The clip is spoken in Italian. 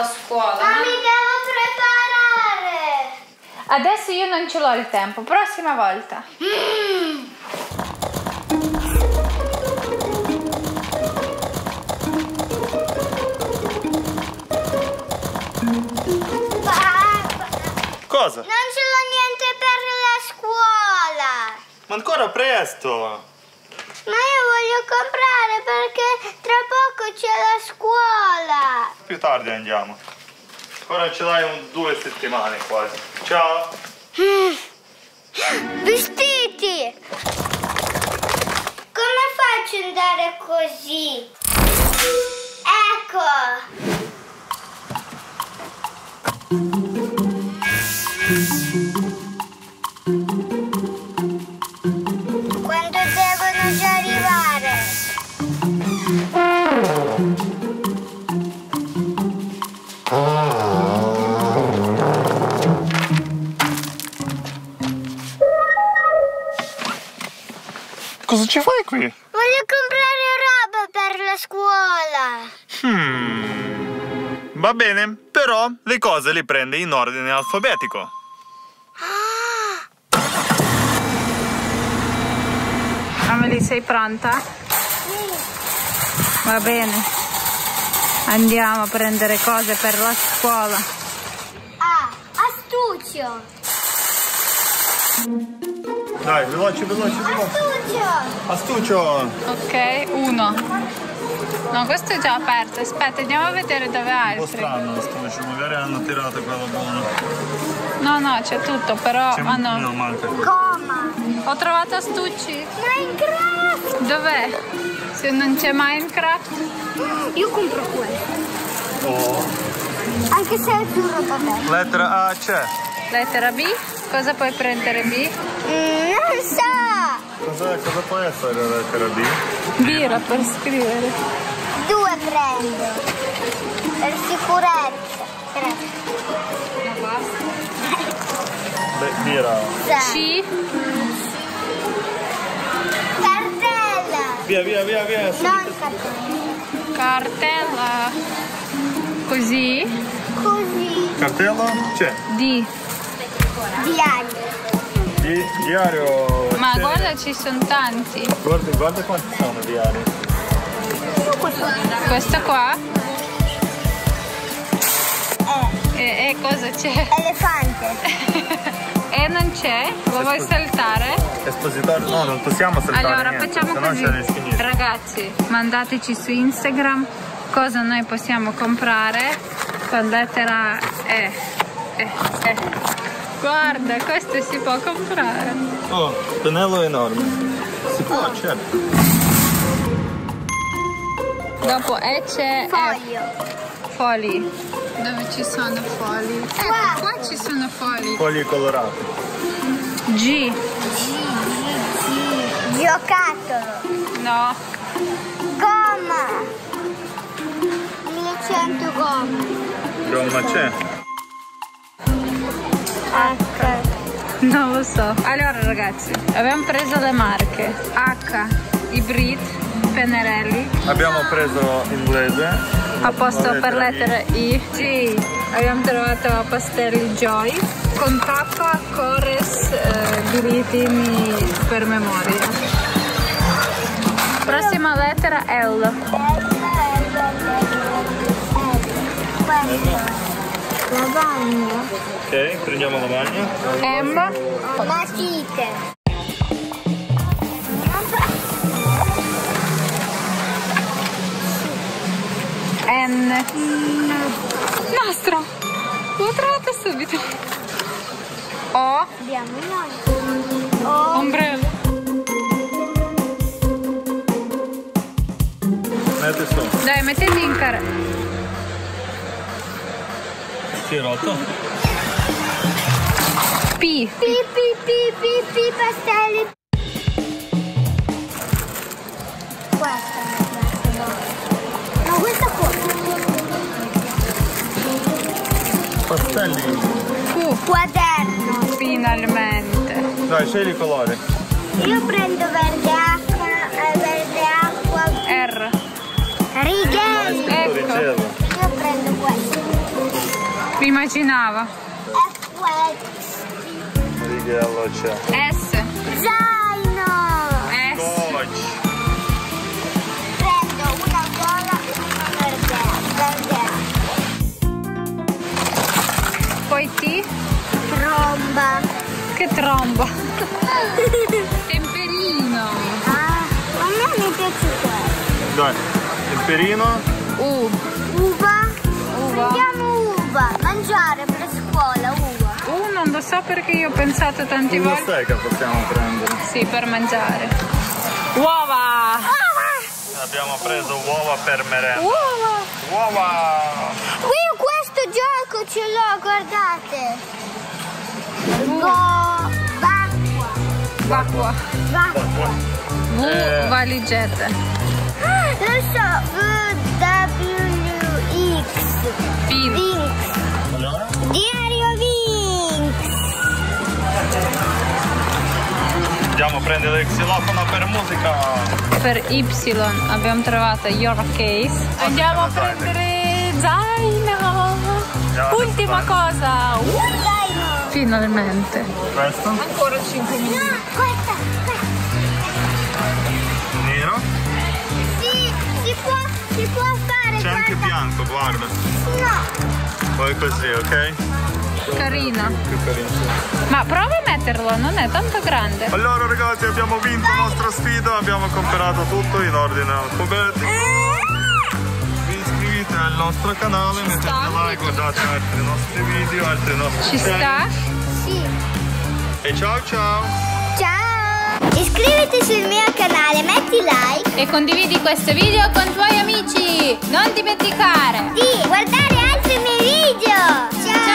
la scuola. Ma mi devo preparare! Adesso io non ce l'ho il tempo, prossima volta. Cosa? Non ce l'ho niente per la scuola. Ma ancora presto. Ma io voglio comprare perché tra poco c'è la scuola. Più tardi andiamo. Ora ce l'hai due settimane quasi. Ciao. Vestiti! Come faccio ad andare così? Ecco! Cosa ci fai qui? Voglio comprare roba per la scuola. Va bene, però le cose le prende in ordine alfabetico. Ameli, sei pronta? Sì. Va bene. Andiamo a prendere cose per la scuola. Astuccio. Dai, veloce, veloce, veloce. Astuccio! Ok, uno. No, questo è già aperto, aspetta, andiamo a vedere dove altri. Un po' strano l'astuccio, magari hanno tirato quello buono. No, no, c'è tutto, però hanno... No, manca. Ho trovato astucci. Minecraft! Dov'è? Se non c'è Minecraft... Io compro quello. Oh. Anche se è duro, vabbè. Lettera A c'è. Lettera B? Cosa puoi prendere B? Non so! Cosa può essere la lettera B? Birra per scrivere. Due prendo. Per sicurezza. Tre. Una basta. Birra. C. Cartella. Via, via, via, via. Non cartella. Cartella. Così? Così. Cartella? C'è. D. Diario. Diario. Ma guarda, ci sono tanti. Guarda, guarda quanti sono diari. Questo qua? E cosa c'è? Elefante. E non c'è? Lo vuoi saltare? Espositore? No, non possiamo saltare. Allora niente, facciamo così. Ragazzi, mandateci su Instagram cosa noi possiamo comprare con lettera E. Guarda, questo si può comprare. Oh, pennello enorme. Si può, certo. Dopo E c'è fogli. Dove ci sono fogli? Qua ci sono fogli. Fogli colorati. G. Giocattolo. No. Gomma. 1100 gomme. Gomma c'è. Non lo so. Allora ragazzi, abbiamo preso le marche H, Hybrid, Pennarelli. Abbiamo preso inglese. A posto per lettera I. Sì, abbiamo trovato pastelli Joy. Con tappa, cores, bigliettini per memoria. Prossima lettera L. L. Lavagna. Ok, prendiamo lavagna. M. Matite. N. Nastro. L'ho trovato subito. O. Abbiamo il nastro. Ombrello. Metti su. Dai, mettiti in cara. Rotto. P. P, P, P, P, P, pastelli. Questa è la no, questa qua. Pastelli. Q. Quaderno. Finalmente. Dai, scegli i colori. Io prendo verde acqua. R. Righe. Ecco. Io prendo questo. cucinava? F. Righello c'è. S. Zaino. S. Prendo una gola e una vergogna. Poi T. Tromba. Che tromba? Temperino. Ah, a me mi è piaciuto. Dai, temperino. U. Uva. Uva. Prendiamo uva. Mangiare per scuola, uva. Non lo so perché io ho pensato tante volte. Lo sai che possiamo prendere? Sì, per mangiare. Uova! Uova! Abbiamo preso uova per merenda. Uova! Uova! Io questo gioco ce l'ho, guardate. Vacua. V. Valigetta. Lo so. Vinx. Diario Vinx. Andiamo a prendere il xilofono per musica. Per Y abbiamo trovato Your Case. Andiamo a prendere zaino. Ultima cosa. Zaino. Finalmente. Questo? Ancora 5 minuti. No, questa. Nero? Sì, si può fare. C'è anche bianco, guarda. No. Poi così, ok? Carina. Ma prova a metterlo, non è tanto grande. Allora ragazzi, abbiamo vinto la nostra sfida, abbiamo comprato tutto in ordine alfabetico. Vi iscrivete al nostro canale, mettete like, guardate altri nostri video, altri nostri challenge. Ci sta? Sì. E ciao ciao! Ciao! Iscriviti sul mio canale, metti like e condividi questo video con tuoi amici. Non dimenticare di guardare altri miei video. Ciao.